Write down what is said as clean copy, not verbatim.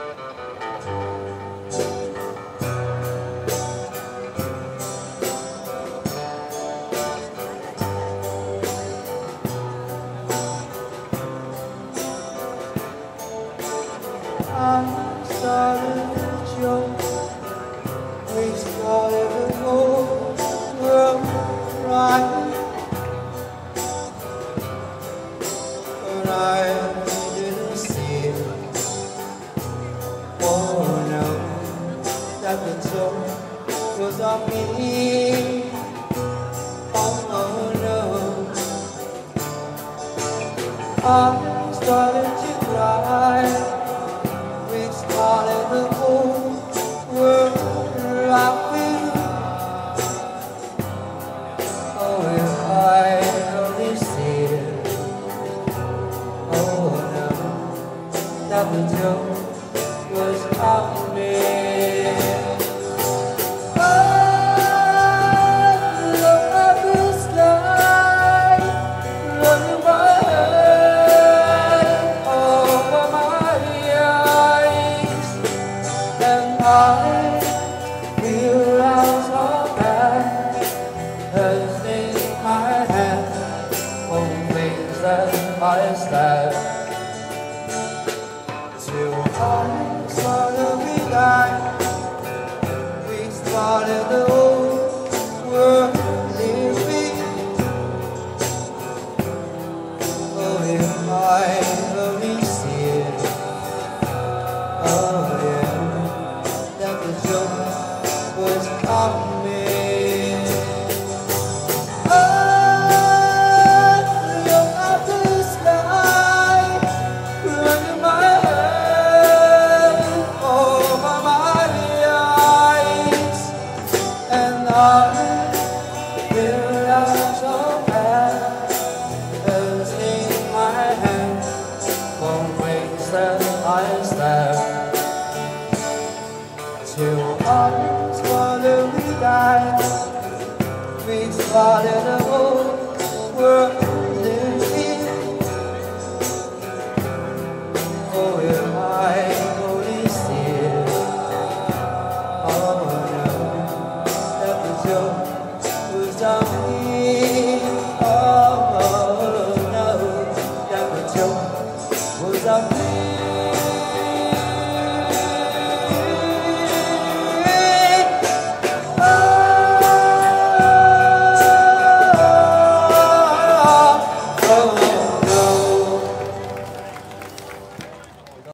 I started a joke, we started a whole world crying, but I didn't see it. Oh no, that the joke was on me. Oh no, I started to cry. The whole world laughing. Oh, if I only see it. Oh, no, that the joke was on me. I realize all that has been in my hand. Only things that might stand. Till I started we died. We started the whole world living. Oh, if I only see it. Oh, yeah. We started the whole world living. Oh, yeah.